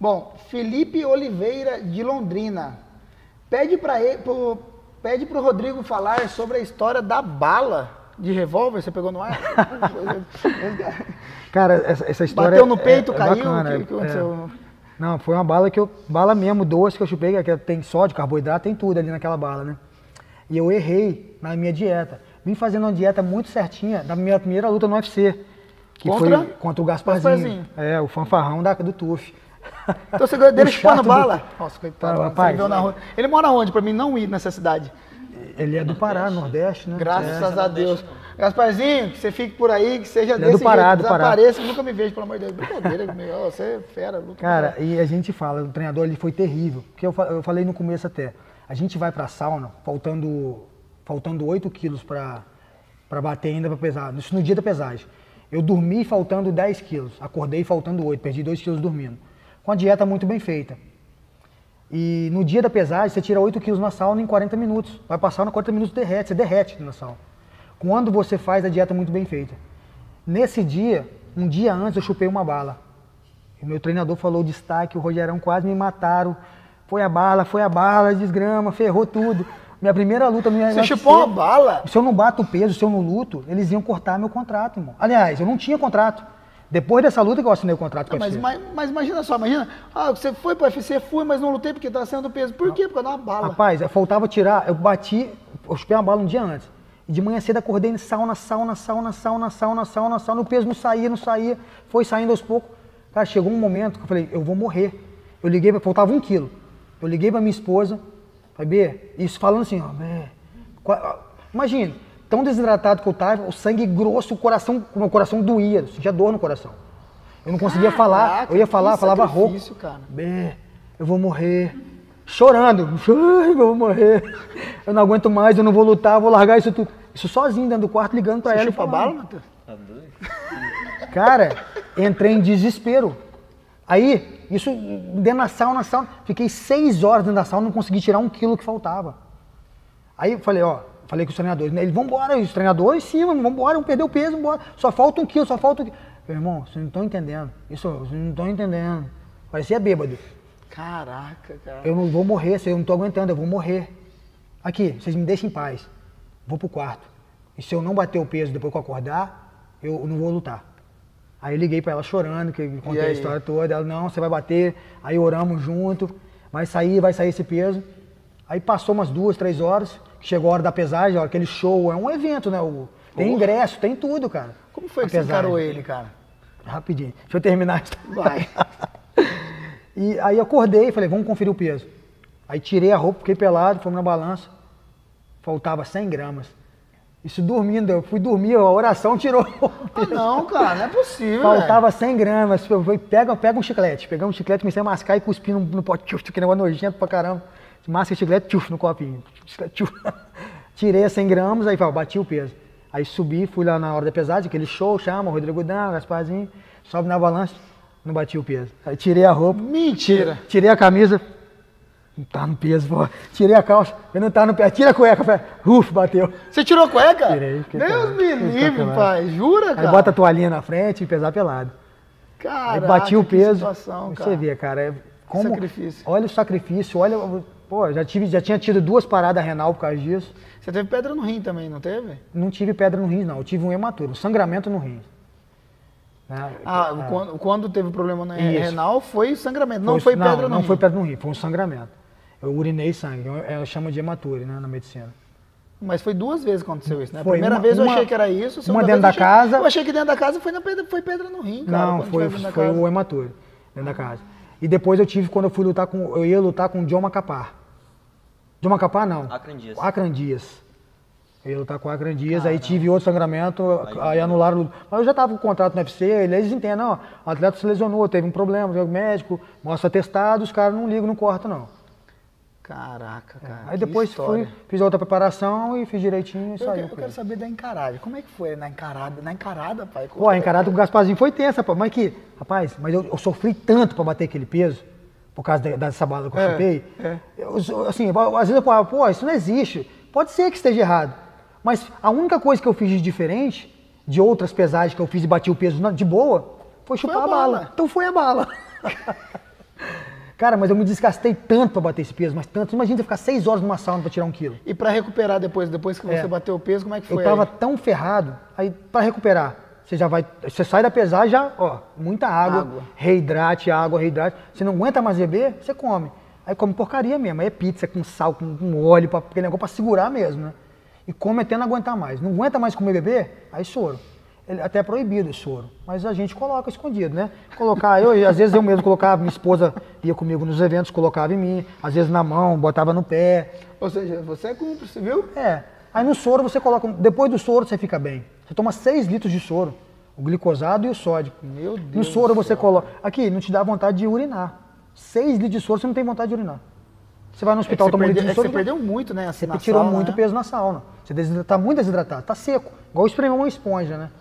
Bom, Felipe Oliveira de Londrina. Pede pro Rodrigo falar sobre a história da bala de revólver. Você pegou no ar? Cara, essa história... Bateu no peito, caiu? Bacana, o que aconteceu? Não, foi uma bala que eu... Bala mesmo, doce que eu chupei, que tem sódio, carboidrato, tem tudo ali naquela bala, né? E eu errei na minha dieta. Vim fazendo uma dieta muito certinha da minha primeira luta no UFC. Que foi contra o Gasparzinho. É, o fanfarrão do TUF. Então você ganhou dele chupando bala? Nossa, coitado. Rapaz, ele mora onde? Pra mim não ir nessa cidade. Ele é do Pará, Nordeste, né? Graças a Deus. Gasparzinho, que você fique por aí, que seja desse jeito, desapareça, nunca me vejo, pelo amor de Deus. Brincadeira, você é fera, luta. Cara, e a gente fala, o treinador ele foi terrível, porque eu falei no começo até, a gente vai pra sauna, faltando 8 quilos pra bater ainda pra pesar, isso no dia da pesagem. Eu dormi faltando 10 quilos, acordei faltando 8, perdi 2 quilos dormindo. Com a dieta muito bem feita. E no dia da pesagem, você tira 8 quilos na sauna em 40 minutos. Vai passar na 40 minutos, derrete, você derrete na sauna. Quando você faz a dieta muito bem feita. Nesse dia, um dia antes, eu chupei uma bala. O meu treinador falou destaque, o Rogerão quase me mataram. Foi a bala, desgrama, ferrou tudo. Minha primeira luta... Você chupou uma bala? Se eu não bato o peso, se eu não luto, eles iam cortar meu contrato, irmão. Aliás, eu não tinha contrato. Depois dessa luta que eu assinei o contrato com o UFC. Mas imagina só, imagina. Ah, você foi pro UFC, fui, mas não lutei porque estava sendo peso. Por quê? Porque eu dava uma bala. Rapaz, faltava tirar, eu bati, eu chupei uma bala um dia antes. De manhã cedo acordei em sauna, o peso não saía, foi saindo aos poucos. Cara, chegou um momento que eu falei, eu vou morrer. Eu liguei, faltava 1 quilo. Eu liguei pra minha esposa, Bê, isso falando assim, ó, imagina, tão desidratado que eu tava, o sangue grosso, o meu coração doía, eu sentia dor no coração. Eu não conseguia falar, eu ia falar, falava rouco. Bê, eu vou morrer. Chorando, eu vou morrer, eu não aguento mais, eu não vou lutar, eu vou largar isso tudo. Isso sozinho dentro do quarto, ligando pra ela e falando. Você chupa bala, Matheus? Tá doido? Cara, entrei em desespero. Aí, isso dentro da sauna, fiquei 6 horas dentro da sauna, não consegui tirar 1 quilo que faltava. Aí eu falei, falei com os treinadores, né? Eles, vambora, os treinadores, sim, vambora, vamos perder o peso, vambora. Só falta 1 quilo, só falta 1 quilo. Meu irmão, vocês não estão entendendo, isso, vocês não estão entendendo. Parecia bêbado. Caraca, cara. Eu não vou morrer, eu não tô aguentando, eu vou morrer. Aqui, vocês me deixem em paz. Vou pro quarto. E se eu não bater o peso depois que eu acordar, eu não vou lutar. Aí eu liguei pra ela chorando, que eu contei a história toda. Ela, não, você vai bater. Aí oramos junto. Vai sair esse peso. Aí passou umas 2, 3 horas. Chegou a hora da pesagem, aquele show. É um evento, né? Tem ingresso, tem tudo, cara. Como foi que você encarou ele, cara? Rapidinho. Deixa eu terminar. Vai. E aí eu acordei e falei, vamos conferir o peso. Aí tirei a roupa, fiquei pelado, fomos na balança. Faltava 100 gramas. Isso dormindo, eu fui dormir, a oração tirou o peso. Ah, não, cara, não é possível. Faltava 100 gramas. Eu falei, pega um chiclete. Pegamos um chiclete, comecei a mascar e cuspi no pote. Tchuf, que negócio nojento pra caramba. Masca e chiclete, tchuf, no copinho. Tchuf. Tirei as 100 gramas, aí bati o peso. Aí subi, fui lá na hora da pesagem, aquele show, chama, Rodrigo Damm, Gasparzinho, sobe na balança. Não bati o peso. Aí tirei a roupa. Mentira! Tirei a camisa. Não tá no peso, pô. Tirei a calça. Eu não tá no pé. Tira a cueca. Uf, bateu. Você tirou a cueca? Tirei. Deus me livre, pai. Jura, cara? Aí bota a toalhinha na frente e pesar pelado. Caraca, aí bati o peso. Situação, cara. Você vê, cara. Como... Sacrifício. Olha o sacrifício. Olha... Pô, já tinha tido 2 paradas renal por causa disso. Você teve pedra no rim também, não teve? Não tive pedra no rim, não. Eu tive um hematuro, um sangramento no rim. Quando teve problema na renal foi sangramento, não foi pedra no rim, foi um sangramento. Eu urinei sangue, eu chamo de hematúria, né, na medicina. Mas foi 2 vezes que aconteceu isso, né? Foi, primeira vez eu achei que era isso, uma dentro da casa. Eu achei que dentro da casa foi pedra no rim, cara. Não, foi o hematúria dentro da casa. E depois eu tive quando eu fui lutar com, eu ia lutar com o John Macapar. John Macapar não. Acrandias. Acrandias. Eu tá com a Acrandias, aí tive outro sangramento, aí anularam. Mas eu já tava com o contrato no UFC, eles entendem, não, o atleta se lesionou, teve um problema, veio o médico, mostra atestado, os caras não ligam, não cortam, não. Caraca, cara. Aí depois fiz outra preparação e fiz direitinho e saiu. Eu quero saber da encarada. Como é que foi na encarada? Na encarada, pai? Pô, a encarada com o Gasparzinho foi tensa, pô. Mas que, rapaz, mas eu sofri tanto pra bater aquele peso, por causa dessa bala que eu chupei. Assim, às vezes eu falava, pô, isso não existe. Pode ser que esteja errado. Mas a única coisa que eu fiz de diferente, de outras pesagens que eu fiz e bati o peso de boa, foi chupar a bala. Então foi a bala. Cara, mas eu me desgastei tanto pra bater esse peso, mas tanto. Imagina você ficar 6 horas numa sauna pra tirar 1 quilo. E pra recuperar depois que você bateu o peso, como é que foi? Eu tava tão ferrado, aí pra recuperar, você já vai, você sai da pesagem já, ó, muita água, reidrate, água, reidrate. Você não aguenta mais beber, você come. Aí come porcaria mesmo, aí é pizza com sal, com óleo, aquele negócio pra segurar mesmo, né? E come até não aguentar mais. Não aguenta mais comer bebê, aí soro. Até é proibido o soro, mas a gente coloca escondido, né? Colocar, às vezes eu mesmo colocava, minha esposa ia comigo nos eventos, colocava em mim, às vezes na mão, botava no pé. Ou seja, você é cúmplice, viu? É. Aí no soro você coloca, depois do soro você fica bem. Você toma 6 litros de soro, o glicosado e o sódico. Meu Deus. No soro você coloca, aqui, não te dá vontade de urinar. 6 litros de soro você não tem vontade de urinar. Você vai no hospital, toma um litro de soro. Você perdeu muito, né? Assim, você tirou muito peso na sauna. Você está muito desidratado, está seco, igual espremer uma esponja, né?